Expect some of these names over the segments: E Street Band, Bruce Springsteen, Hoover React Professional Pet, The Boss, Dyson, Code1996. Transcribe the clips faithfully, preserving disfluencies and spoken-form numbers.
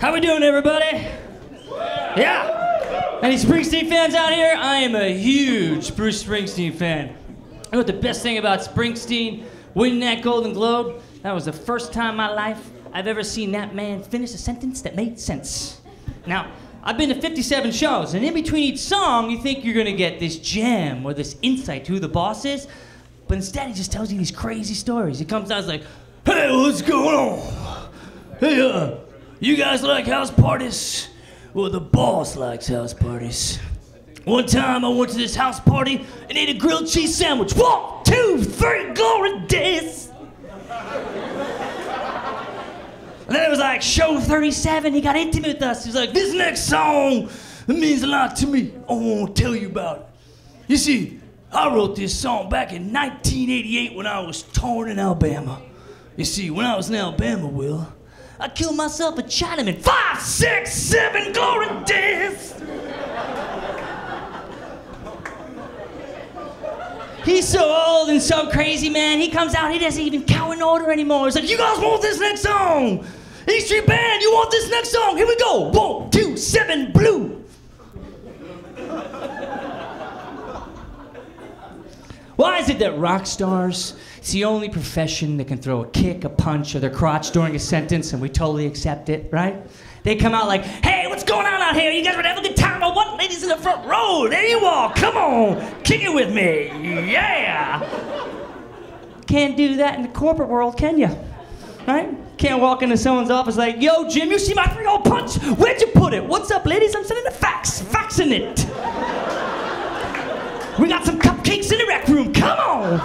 How we doing, everybody? Yeah. Any Springsteen fans out here? I am a huge Bruce Springsteen fan. You know what the best thing about Springsteen winning that Golden Globe? That was the first time in my life I've ever seen that man finish a sentence that made sense. Now, I've been to fifty-seven shows, and in between each song, you think you're gonna get this gem or this insight to who the boss is, but instead he just tells you these crazy stories. He comes out and is like, "Hey, what's going on? Hey, uh, you guys like house parties? Well, the boss likes house parties. One time I went to this house party and ate a grilled cheese sandwich. One, two, three, glory days!" And then it was like show thirty-seven, he got intimate with us. He was like, "This next song means a lot to me. I want to tell you about it. You see, I wrote this song back in nineteen eighty-eight when I was torn in Alabama. You see, when I was in Alabama, Will, I killed myself a Chinaman. Five, six, seven, glory days." He's so old and so crazy, man. He comes out, he doesn't even count in order anymore. He's like, "You guys want this next song? E Street Band, you want this next song? Here we go. One, two, seven, blue." Why is it that rock stars, it's the only profession that can throw a kick, a punch, or their crotch during a sentence, and we totally accept it, right? They come out like, "Hey, what's going on out here? You guys want to have a good time? I want ladies in the front row. There you are. Come on. Kick it with me. Yeah." Can't do that in the corporate world, can you? Right? Can't walk into someone's office like, "Yo, Jim, you see my three-hole punch? Where'd you put it? What's up, ladies? I'm sending the fax. Faxing it. We got some cupcakes in the rec room. Come on."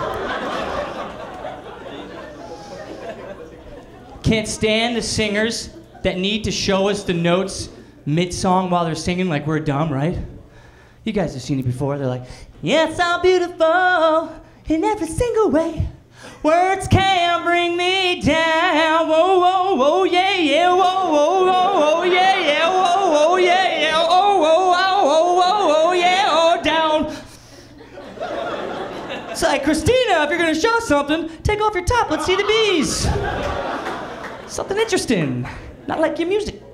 Can't stand the singers that need to show us the notes mid-song while they're singing like we're dumb, right? You guys have seen it before. They're like, "Yes, I'm beautiful in every single way. Words can't bring me down. Whoa, whoa, whoa, yeah, yeah, whoa, whoa, whoa, whoa, yeah, yeah, whoa, whoa, yeah, yeah, oh, whoa, whoa, whoa, whoa, yeah, oh, down." It's like, Christina, if you're gonna show something, take off your top, let's see the bees. Something interesting. Not like your music.